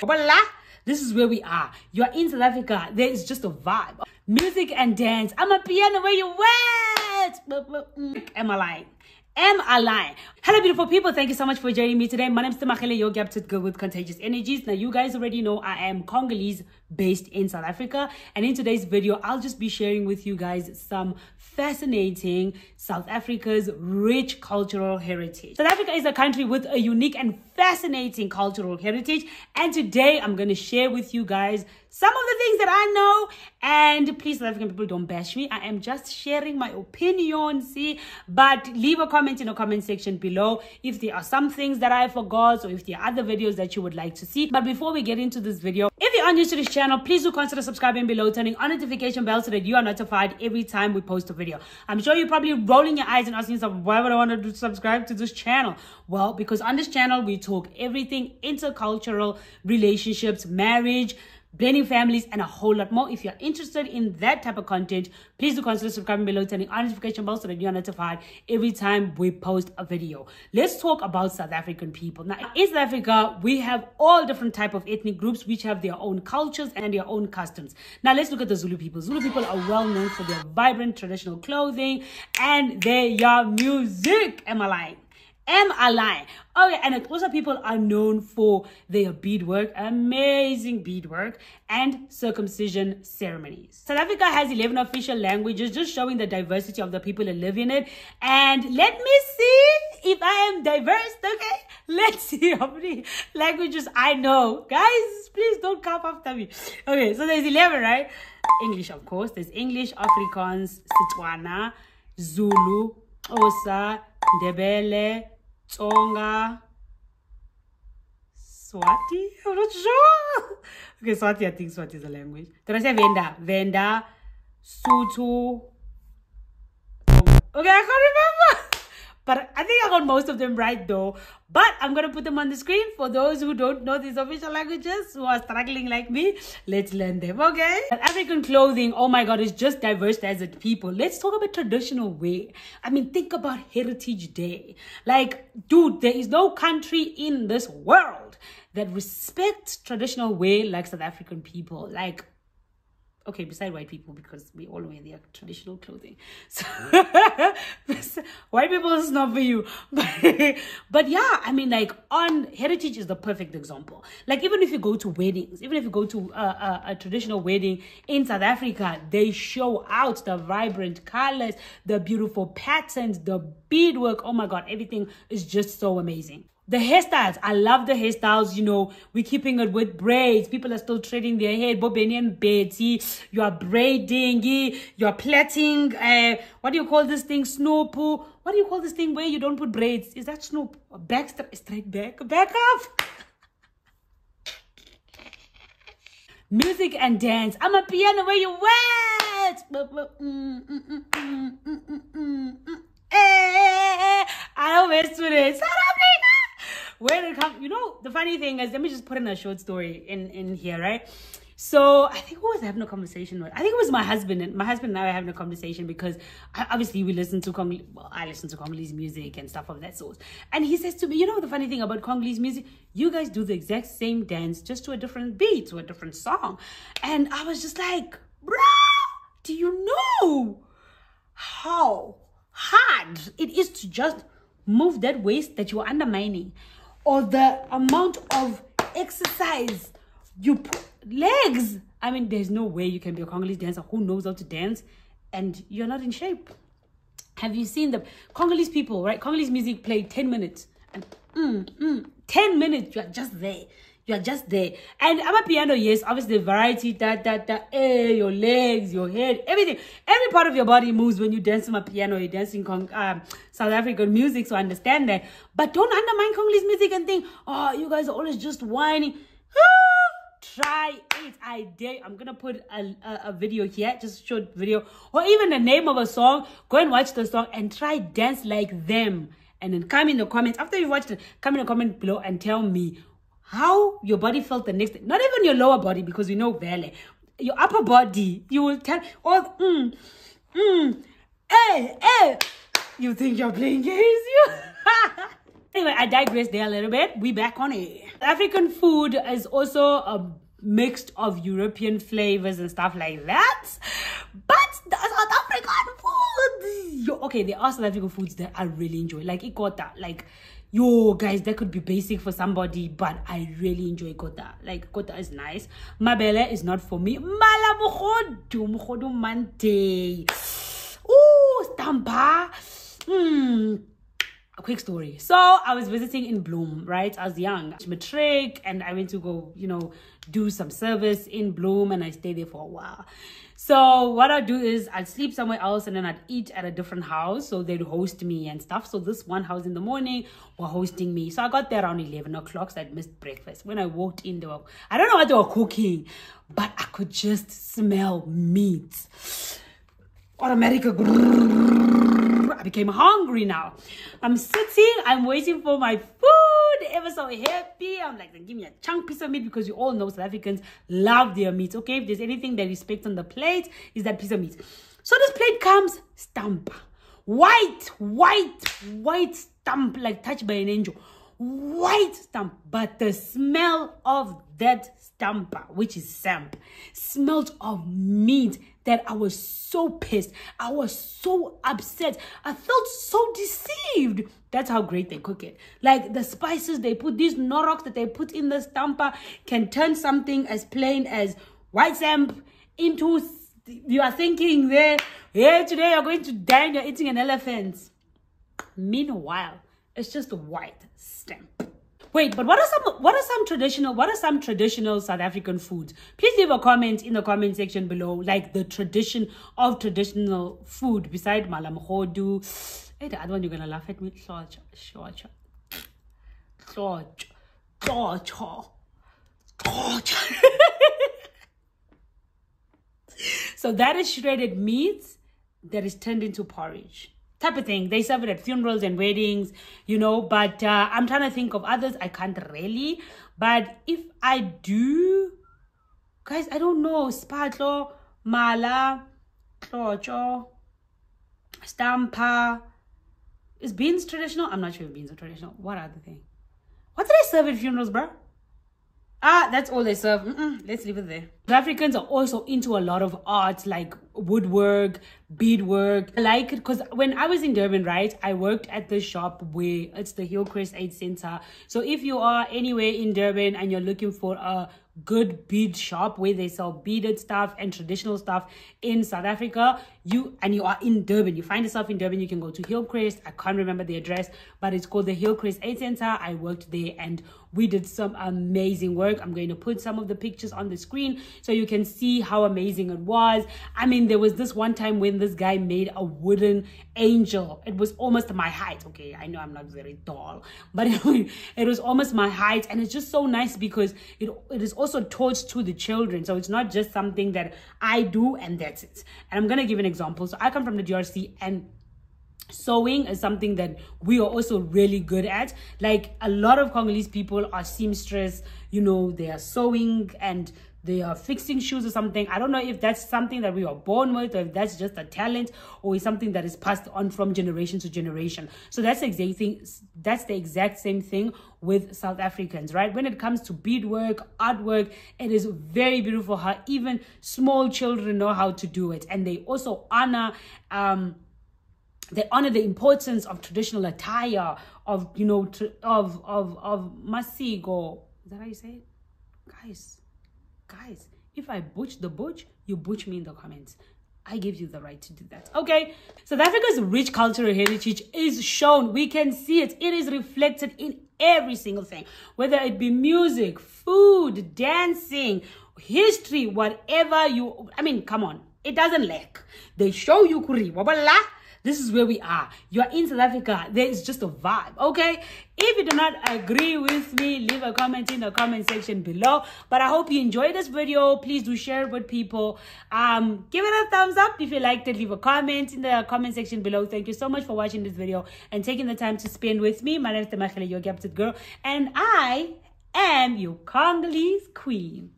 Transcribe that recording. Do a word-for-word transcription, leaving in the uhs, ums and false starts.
Voila, this is where we are. You're in South Africa. There is just a vibe. Music and dance. Amapiano, where you at? Am I lying? Am I lying? Hello, beautiful people. Thank you so much for joining me today. My name is Thethe Makhele, your gap tooth girl with contagious energies. Now, you guys already know I am Congolese based in South Africa. And in today's video, I'll just be sharing with you guys some fascinating South Africa's rich cultural heritage. South Africa is a country with a unique and fascinating cultural heritage. And today, I'm going to share with you guys some of the things that I know, and please, South African people, don't bash me. I am just sharing my opinion, see? But leave a comment in the comment section below if there are some things that I forgot or if there are other videos that you would like to see. But before we get into this video, if you are new to this channel, please do consider subscribing below, turning on notification bell so that you are notified every time we post a video. I'm sure you're probably rolling your eyes and asking yourself, why would I want to subscribe to this channel? Well, because on this channel, we talk everything intercultural, relationships, marriage, blending families, and a whole lot more. If you're interested in that type of content, please do consider subscribing below, turning on notification bell so that you are notified every time we post a video. Let's talk about South African people. Now, in South Africa, we have all different type of ethnic groups which have their own cultures and their own customs. Now, let's look at the Zulu people. Zulu people are well known for their vibrant traditional clothing and their music. Am I lying? Am I lying? Oh yeah, and Xhosa people are known for their beadwork, amazing beadwork, and circumcision ceremonies. South Africa has eleven official languages, just showing the diversity of the people that live in it. And let me see if I am diverse, okay? Let's see how many languages I know. Guys, please don't come after me. Okay, so there's eleven, right? English, of course. There's English, Afrikaans, Setswana, Zulu, Xhosa, Ndebele, Tonga, Swati? I'm not sure. Okay, Swati, I think Swati is a language. Did I say Venda? Venda, Sutu. Okay, I can't remember. But I think I got most of them right though. But I'm going to put them on the screen for those who don't know these official languages, who are struggling like me. Let's learn them, okay? South African clothing, oh my God, is just diverse as a people. Let's talk about traditional wear. I mean, think about Heritage Day. Like, dude, there is no country in this world that respects traditional wear like South African people. Like, okay, beside white people, because we all wear their traditional clothing. So, white people is not for you. But, but yeah, I mean, like, on Heritage is the perfect example. Like, even if you go to weddings, even if you go to a, a, a traditional wedding in South Africa, they show out the vibrant colors, the beautiful patterns, the beadwork. Oh my God, everything is just so amazing. The hairstyles, I love the hairstyles, you know, we're keeping it with braids. People are still threading their hair. Bobeni and Betty, you are braiding, you are plaiting, uh, what do you call this thing, snoopu? What do you call this thing where you don't put braids? Is that snoop? Back, straight back, back up. Music and dance, amapiano, where you at? I don't mess with it. Where it come, you know, the funny thing is, let me just put in a short story in, in here, right? So I think who was I having a conversation with? I think it was my husband. And my husband and I were having a conversation because I, obviously we listen to Congolese, well, I listen to Congolese music and stuff of that sort. And he says to me, you know, the funny thing about Congolese music, you guys do the exact same dance, just to a different beat, to a different song. And I was just like, bruh, do you know how hard it is to just move that waist that you're undermining? Or the amount of exercise you put, legs. I mean, there's no way you can be a Congolese dancer who knows how to dance and you're not in shape. Have you seen the Congolese people, right? Congolese music play ten minutes and mm, mm, ten minutes, you're just there. You're just there. And amapiano, yes, obviously the variety, that, that, that, eh, your legs, your head, everything. Every part of your body moves when you dance amapiano, you're dancing con um, South African music, so understand that. But don't undermine Congolese music and think, oh, you guys are always just whining. Try it, I dare. I'm gonna put a, a, a video here, just a short video, or even the name of a song. Go and watch the song and try dance like them. And then come in the comments, after you've watched it, come in the comment below and tell me how your body felt the next day. Not even your lower body, because we know vele. Your upper body, you will tell, oh, mm, mm, eh, eh. You think you're playing games? You Anyway, I digress there a little bit. We back on it. African food is also a mixed of European flavors and stuff like that. But the South African food, yo, okay, there are South African foods that I really enjoy, like Kota. Like, yo guys, that could be basic for somebody, but I really enjoy Kota. Like, Kota is nice. Mabele is not for me. Oh, stampa. Hmm. A quick story. So I was visiting in Bloem, right? I was young, matric, and I went to go, you know, do some service in Bloem, and I stayed there for a while. So what I'd do is I'd sleep somewhere else, and then I'd eat at a different house. So they'd host me and stuff. So this one house in the morning were hosting me. So I got there around eleven o'clock, so I'd missed breakfast. When I walked in, they were, I don't know what they were cooking, but I could just smell meat. Automatic. I became hungry now. I'm sitting, I'm waiting for my food, ever so happy. I'm like, give me a chunk piece of meat, because you all know South Africans love their meat, okay? If there's anything they respect on the plate, is that piece of meat. So this plate comes, stamp. White, white, white stamp, like touched by an angel. White stamp, but the smell of that stampa, which is samp, smelled of meat, that I was so pissed. I was so upset. I felt so deceived. That's how great they cook it. Like, the spices they put, these noroks that they put in the stampa can turn something as plain as white samp into, you are thinking there, yeah, today you're going to dine, you're eating an elephant. Meanwhile, it's just a white stamp. Wait, but what are some what are some traditional what are some traditional South African foods? Please leave a comment in the comment section below, like the tradition of traditional food beside malamhodu. Hey, the other one you're gonna laugh at me. Xhosa, Xhosa, Xhosa, Xhosa, Xhosa. So that is shredded meat that is turned into porridge. Type of thing. They serve it at funerals and weddings, you know, but uh, I'm trying to think of others. I can't really, but if I do, guys, I don't know. Spatlo, mala, klocho, stampa. Is beans traditional? I'm not sure if beans are traditional. What other thing? What do they serve at funerals, bro? Ah, that's all they serve. Mm-mm, let's leave it there. South Africans are also into a lot of art, like woodwork, beadwork. I like it because when I was in Durban, right, I worked at the shop where it's the Hillcrest Aid Center. So if you are anywhere in Durban and you're looking for a good bead shop where they sell beaded stuff and traditional stuff in South Africa, you and you are in Durban, you find yourself in Durban, you can go to Hillcrest. I can't remember the address, but it's called the Hillcrest Aid Center. I worked there and we did some amazing work. I'm going to put some of the pictures on the screen so you can see how amazing it was. I mean, there was this one time when this guy made a wooden angel. It was almost my height. Okay, I know I'm not very tall, but it was almost my height, and it's just so nice because it, it is also taught to the children. So it's not just something that I do and that's it. And I'm going to give an example. So I come from the D R C, and sewing is something that we are also really good at. Like, a lot of Congolese people are seamstress, you know, they are sewing and they are fixing shoes or something. I don't know if that's something that we are born with, or if that's just a talent, or is something that is passed on from generation to generation. So that's the exact thing. That's the exact same thing with South Africans, right? When it comes to beadwork, artwork, it is very beautiful how even small children know how to do it, and they also honor. Um, They honor the importance of traditional attire, of, you know, of of of masigo. Is that how you say it, guys? Guys, if I butch the butch, you butch me in the comments. I give you the right to do that. Okay, South Africa's rich cultural heritage is shown. We can see it. It is reflected in every single thing, whether it be music, food, dancing, history, whatever you. I mean, come on, it doesn't lack. They show you kuri wabala. This is where we are. You are in South Africa. There is just a vibe, okay? If you do not agree with me, leave a comment in the comment section below. But I hope you enjoyed this video. Please do share it with people. Um, give it a thumbs up if you liked it. Leave a comment in the comment section below. Thank you so much for watching this video and taking the time to spend with me. My name is Thethe Makhele, your captive girl. And I am your Congolese queen.